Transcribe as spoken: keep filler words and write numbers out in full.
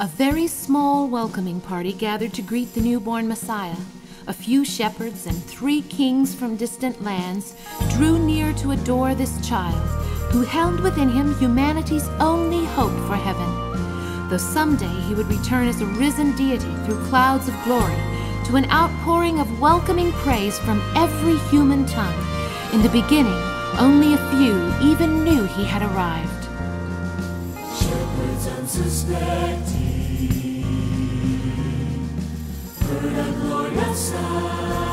A very small welcoming party gathered to greet the newborn Messiah. A few shepherds and three kings from distant lands drew near to adore this child, who held within him humanity's only hope for heaven. Though someday he would return as a risen deity through clouds of glory, to an outpouring of welcoming praise from every human tongue. In the beginning, only a few even knew he had arrived. Shepherds unsuspecting, heard a glorious sound.